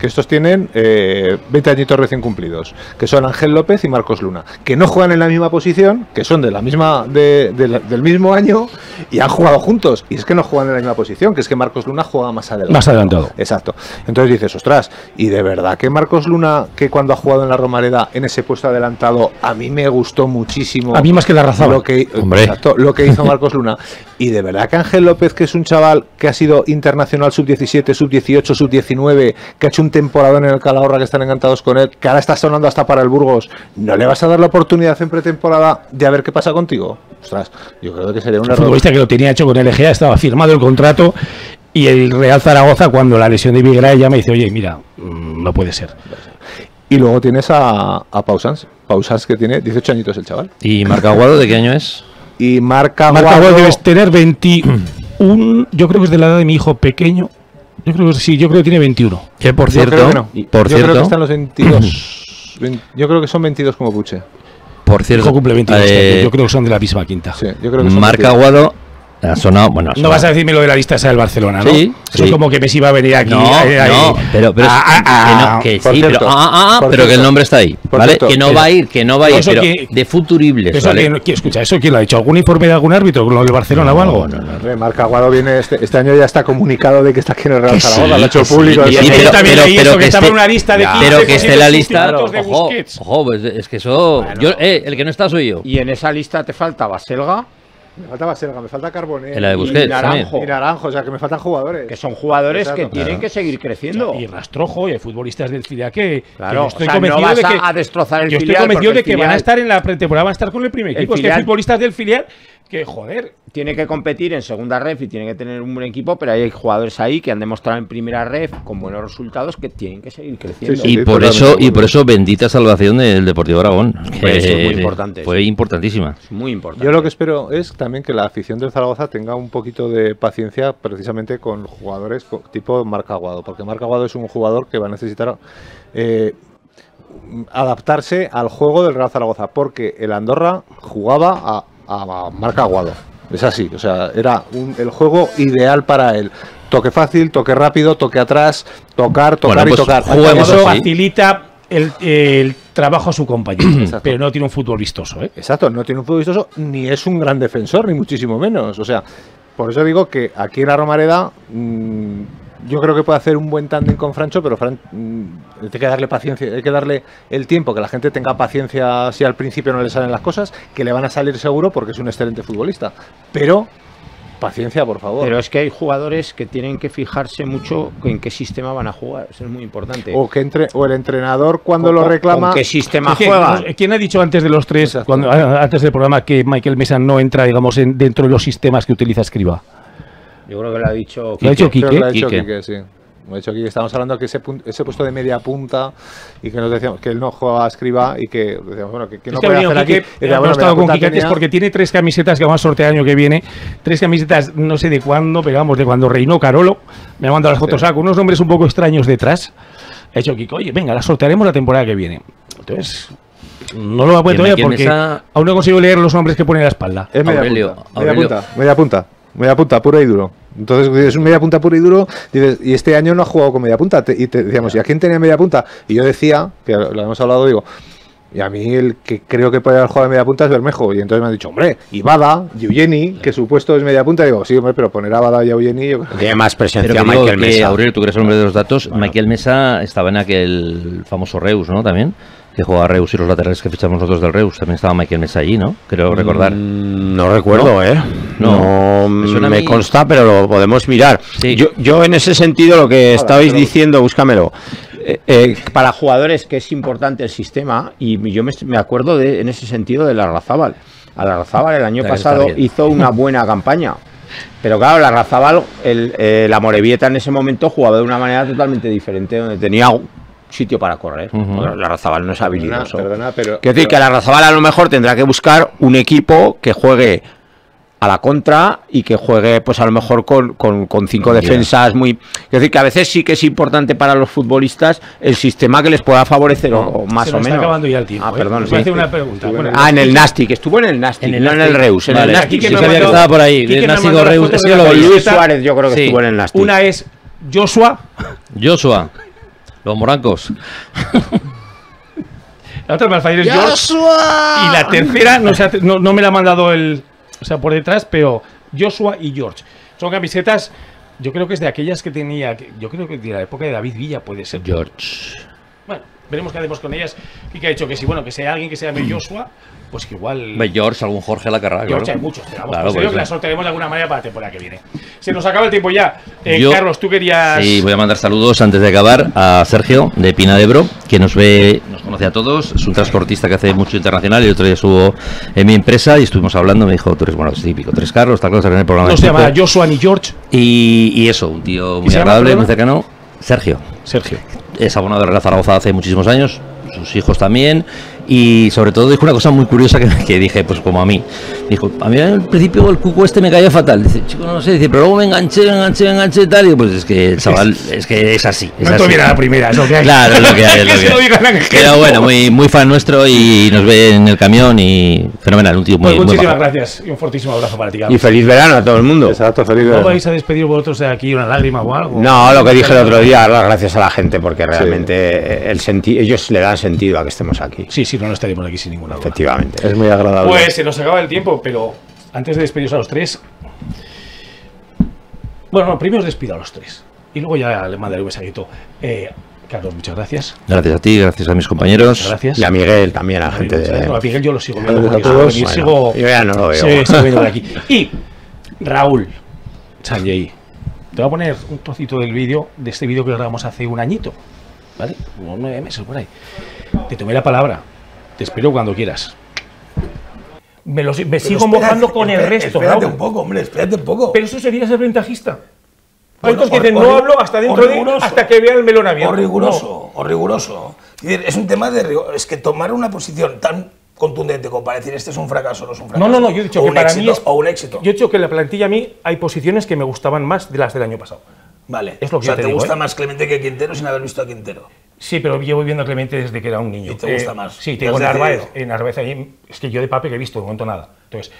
Que estos tienen eh, veinte añitos recién cumplidos, que son Ángel López y Marcos Luna, que no juegan en la misma posición, que son de la misma de, de la, del mismo año y han jugado juntos, y es que no juegan en la misma posición, que es que Marcos Luna juega más adelante. Más adelantado. Exacto. Entonces dices, ostras, y de verdad que Marcos Luna, que cuando ha jugado en la Romareda en ese puesto adelantado, a mí me gustó muchísimo. A mí más que la razón. Lo que, exacto, lo que hizo Marcos Luna. Y de verdad que Ángel López, que es un chaval que ha sido internacional sub diecisiete, sub dieciocho, sub diecinueve, que ha hecho un temporada en el Calahorra, que están encantados con él, que ahora está sonando hasta para el Burgos, ¿no le vas a dar la oportunidad en pretemporada de a ver qué pasa contigo? Ostras, yo creo que sería un error. El futbolista que lo tenía hecho con el L G A, estaba firmado el contrato, y el Real Zaragoza, cuando la lesión de Vigrae, ya me dice, oye, mira, no puede ser. Y luego tienes a, a Pausans, Pausans que tiene dieciocho añitos el chaval. ¿Y Marc Aguado de qué año es? Y Marc Aguado... Marc Aguado debes tener veintiuno, yo creo que es de la edad de mi hijo pequeño. Yo creo que sí, yo creo que tiene veintiuno. Que por cierto, yo creo que, no. por yo cierto, creo que están los veintidós. veinte, yo creo que son veintidós como Puche. Por cierto, cumple veintidós. Eh, yo creo que son de la misma quinta. Sí, yo creo que son Marc Aguado ha sonado, bueno, ha sonado. No vas a decirme lo de la lista esa del Barcelona, ¿no? Sí, eso sí. Es como que Messi va a venir aquí. No, ahí, no, pero, pero ah, ah, ah, no, que sí, cierto, pero, ah, ah, pero cierto, que el nombre está ahí, ¿vale? Cierto, que no va a ir, que no va a ir, pero que, de futuribles, eso ¿vale? Que, escucha, ¿eso quién lo ha dicho? ¿Algún informe de algún árbitro? ¿Lo del Barcelona no, o algo? No, no, no. Marc Aguado viene, este, este año ya está comunicado de que está aquí en el Real Zaragoza, lo ha hecho público. Pero que esté en una lista de pero que esté la lista, ojo, ojo, es que eso, el que no está soy yo. Y en esa lista te falta Baselga. Me falta Baselga, me falta Carbonell, y Naranjo. y Naranjo, o sea que me faltan jugadores. Que son jugadores Exacto, que tienen claro. que seguir creciendo. Y Rastrojo, y hay futbolistas del filial que... Claro, que estoy o sea, convencido no vas de que, a destrozar el yo filial. Yo estoy convencido de que filial, van a estar en la pretemporada, van a estar con el primer equipo. El filial, es que hay futbolistas del filial que, joder... Tiene que competir en segunda ref y tienen que tener un buen equipo, pero hay jugadores ahí que han demostrado en primera ref con buenos resultados que tienen que seguir creciendo. Sí, sí, y, sí, por eso, y por eso bendita salvación del Deportivo Aragón. Pues eh, es muy importante. Fue importantísima. Es muy importante. Yo lo que espero es también que la afición del Zaragoza tenga un poquito de paciencia precisamente con jugadores tipo Marc Aguado, porque Marc Aguado es un jugador que va a necesitar... Eh, adaptarse al juego del Real Zaragoza, porque el Andorra jugaba a, a Marc Aguado. Es así, o sea, era un, el juego ideal para él. Toque fácil, toque rápido, toque atrás, tocar, tocar bueno, pues y tocar. Juguemos eso así. Facilita el, el trabajo a su compañero, Exacto. pero no tiene un fútbol vistoso, ¿eh? Exacto, no tiene un fútbol vistoso, ni es un gran defensor, ni muchísimo menos. O sea, por eso digo que aquí en la Romareda... Mmm, yo creo que puede hacer un buen tándem con Francho, pero Fran, hay que darle paciencia, hay que darle el tiempo, que la gente tenga paciencia si al principio no le salen las cosas, que le van a salir seguro porque es un excelente futbolista. Pero paciencia, por favor. Pero es que hay jugadores que tienen que fijarse mucho en qué sistema van a jugar, eso es muy importante. O que entre, o el entrenador cuando con, lo reclama. ¿Qué sistema juega? ¿Quién ha dicho antes de los tres, cuando, antes del programa, que Michael Mesa no entra, digamos, en, dentro de los sistemas que utiliza Escribá? Yo creo que lo ha dicho Quique. Lo ha dicho Quique, lo ha dicho Quique. Quique sí. Lo ha dicho Quique. Estamos hablando que ese, ese puesto de media punta y que nos decíamos que él no jugaba a Escribá y que decíamos, bueno, que, que no puede hacer Quique, aquí. Hemos bueno, estado con Quique antes porque tiene tres camisetas que vamos a sortear el año que viene. Tres camisetas, no sé de cuándo, pero vamos, de cuando reinó Carolo. Me ha mandado las fotos, sí. Con unos nombres un poco extraños detrás. Ha dicho Quique, oye, venga, las sortearemos la temporada que viene. Entonces... No lo ha puesto todavía porque Mesa... aún no he conseguido leer los nombres que pone en la espalda. Es media Aurelio, punta. Aurelio. Media punta. Media punta. media punta puro y duro. Entonces es un media punta puro y duro, dices, y este año no ha jugado con media punta, te, y te decíamos, ¿y a quién tenía media punta? Y yo decía, que lo hemos hablado, digo, y a mí el que creo que puede haber jugado de media punta es Bermejo, y entonces me han dicho, hombre, y Bada, y Eugeni, que su puesto es media punta, y digo, sí, hombre, pero poner a Bada y a Eugeni... Yo... Tiene más presencia pero que Michael que, Mesa. Aurelio, tú que eres el hombre de los datos, bueno. Michael Mesa estaba en aquel famoso Reus, ¿no?, también, que jugaba Reus y los laterales que fichamos nosotros del Reus, también estaba Michael Mesa allí, ¿no? Creo recordar. Mm, no recuerdo, ¿no? ¿eh? No, no me, me consta, pero lo podemos mirar. Sí. Yo, yo en ese sentido, lo que Ahora, estabais pero... diciendo, búscamelo. Eh, eh, para jugadores que es importante el sistema, y yo me, me acuerdo de, en ese sentido, de Larrazábal. Larrazábal el año pasado hizo una buena campaña. Pero claro, Larrazábal, el, eh, la Morevieta en ese momento jugaba de una manera totalmente diferente, donde tenía... sitio para correr. Uh-huh. Larrazábal no es habilidoso. Perdona, perdona, pero, Quiero decir pero... que Larrazábal a lo mejor tendrá que buscar un equipo que juegue a la contra y que juegue, pues a lo mejor con, con, con cinco yeah. defensas muy. Quiero decir que a veces sí que es importante para los futbolistas el sistema que les pueda favorecer no, o más se nos o menos. Está acabando ya el tiempo. Ah, ¿eh? perdón. Sí. Una pregunta. Bueno, ah, en el Nàstic. Estuvo en el Nàstic, no en el Reus. En el Nàstic sí sabía que estaba por ahí. El Nàstic o Reus. Luis Suárez, yo creo que estuvo en el Nàstic. Una es Joshua. Joshua. Los morancos. La otra me la fallé es Joshua. Y la tercera, no, sé, no, no me la ha mandado el... O sea, por detrás, pero Joshua y George. Son camisetas, yo creo que es de aquellas que tenía... Yo creo que de la época de David Villa puede ser. George. Bueno, veremos qué hacemos con ellas. Y que ha dicho que si, bueno, que sea alguien que se llame Joshua, pues que igual... George, algún Jorge la carrera. George, claro. Hay muchos. Digamos, claro, pues, creo que la sortearemos de alguna manera para la temporada que viene. Se nos acaba el tiempo ya. Eh, Yo, Carlos, tú querías... Sí, voy a mandar saludos antes de acabar a Sergio de Pina de Ebro, que nos ve, nos conoce a todos. Es un transportista que hace mucho internacional y otro día estuvo en mi empresa y estuvimos hablando. Me dijo, tú eres, bueno, es típico, tres Carlos, tal cosa en el programa. No se llama Joshua ni George. Y, y eso, un tío muy agradable, muy cercano. Sergio. Sergio. Es abonado de Real Zaragoza hace muchísimos años. Sus hijos también. Y sobre todo dijo una cosa muy curiosa que, que dije, pues como a mí. Dijo, a mí al principio el cuco este me cayó fatal. Dice, chico, no sé, dice, pero luego me enganché, me enganché, me enganché y tal. Y pues es que el chaval, es que es así. Es no tuviera la primera, es lo que hay. Claro, es lo que hay. Es lo que hay. Pero bueno, muy, muy fan nuestro y nos ve en el camión y fenomenal, un tío muy, pues muchísimas muy bajo. Gracias y un fortísimo abrazo para ti, Carlos. Y feliz verano a todo el mundo. Exacto, feliz verano. ¿No vais a despedir vosotros de aquí una lágrima o algo? No, lo que dije el otro día, las gracias a la gente porque realmente sí. el senti ellos le dan sentido a que estemos aquí. Sí, sí. No, no estaremos aquí sin ninguna duda. Efectivamente, es muy agradable. Pues se nos acaba el tiempo, pero antes de despediros a los tres, bueno, no, primero os despido a los tres y luego ya le mandaré un mensajito. eh, Carlos, muchas gracias. Gracias a ti, gracias a mis compañeros. Gracias. Y a Miguel también, a la gente de... No, a Miguel yo lo sigo viendo. Yo, bueno, sigo... yo ya no lo veo. Sí, sigo viendo de aquí. Y Raúl Sanjay, te voy a poner un trocito del vídeo, de este vídeo que grabamos hace un añito, ¿vale? Unos nueve meses por ahí. Te tomé la palabra. Te espero cuando quieras. Me, los, me pero sigo espera, mojando con espera, el resto. Espérate Raúl. un poco, hombre, espérate un poco. Pero eso sería ser ventajista. Bueno, Hay o, que dicen, o, no o, hablo hasta dentro de hasta que vea el melón abierto. O riguroso, no. o riguroso. Es un tema de rigor. Es que tomar una posición tan contundente como para decir este es un fracaso, no es un fracaso. No, no, no, yo he dicho que para éxito, mí es, o un éxito. Yo he dicho que en la plantilla a mí hay posiciones que me gustaban más de las del año pasado. Vale. Es lo que o sea, yo te, te digo, gusta ¿eh? más Clemente que Quintero sin haber visto a Quintero. Sí, pero llevo viendo a Clemente desde que era un niño. ¿Y te gusta eh, más? Sí, te digo, en Narváez, en Narváez, es que yo de Pape que he visto, de momento nada. Entonces,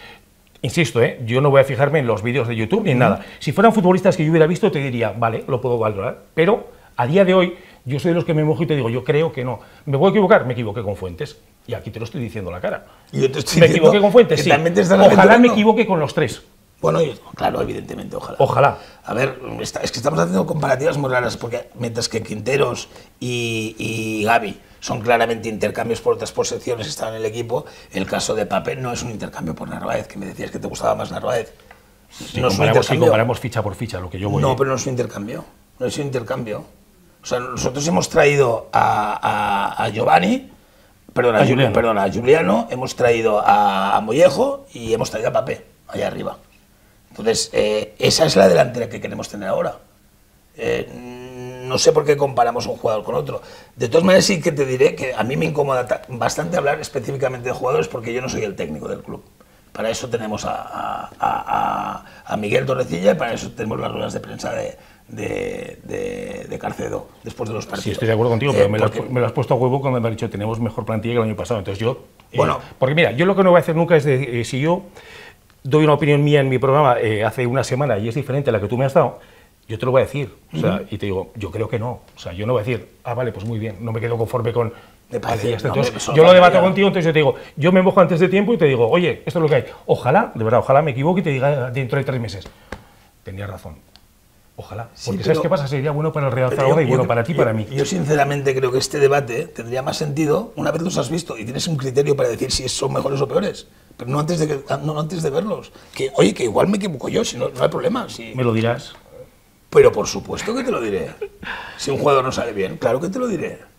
insisto, ¿eh? yo no voy a fijarme en los vídeos de YouTube ni en uh-huh. nada. Si fueran futbolistas que yo hubiera visto, te diría, vale, lo puedo valorar. Pero a día de hoy, yo soy de los que me mojo y te digo, yo creo que no. ¿Me voy a equivocar? Me equivoqué con Fuentes. Y aquí te lo estoy diciendo la cara. Yo te estoy ¿Me equivoqué con Fuentes? Sí. Ojalá me equivoque con los tres. Bueno, claro, evidentemente, ojalá. Ojalá. A ver, está, es que estamos haciendo comparativas muy raras, porque mientras que Quinteros y, y Gavi son claramente intercambios por otras posiciones, están en el equipo, el caso de Pape no es un intercambio por Narváez, que me decías que te gustaba más Narváez. Si, no comparamos, si comparamos ficha por ficha, lo que yo voy No, a... pero no es un intercambio, no es un intercambio. O sea, nosotros hemos traído a, a, a Giovanni, perdón, a, a, Juliano. Perdón, a Juliano, hemos traído a, a Mollejo y hemos traído a Pape, allá arriba. Entonces, eh, esa es la delantera que queremos tener ahora. Eh, no sé por qué comparamos un jugador con otro. De todas maneras, sí que te diré que a mí me incomoda bastante hablar específicamente de jugadores porque yo no soy el técnico del club. Para eso tenemos a, a, a, a Miguel Torrecilla y para eso tenemos las ruedas de prensa de, de, de, de Carcedo después de los partidos. Sí, estoy de acuerdo contigo, eh, pero me, porque... lo has, me lo has puesto a huevo cuando me has dicho tenemos mejor plantilla que el año pasado. Entonces yo... Eh, bueno, porque mira, yo lo que no voy a hacer nunca es de, eh, si yo... doy una opinión mía en mi programa eh, hace una semana y es diferente a la que tú me has dado, yo te lo voy a decir. O sea, uh-huh. Y te digo, yo creo que no. O sea, yo no voy a decir, ah, vale, pues muy bien, no me quedo conforme con... De vale, ya está. No, entonces, yo lo debato contigo, entonces yo te digo, yo me mojo antes de tiempo y te digo, oye, esto es lo que hay. Ojalá, de verdad, ojalá me equivoque y te diga dentro de tres meses. Tenías razón. Ojalá. Porque sí, pero, ¿sabes qué pasa? Sería bueno para el Real Zaragoza y bueno yo, para ti y para mí. Yo sinceramente creo que este debate tendría más sentido una vez los has visto y tienes un criterio para decir si son mejores o peores. Pero no antes de, que, no, no antes de verlos. Que, oye, que igual me equivoco yo, si no, no hay problema. Si... Me lo dirás. Pero por supuesto que te lo diré. Si un jugador no sale bien, claro que te lo diré.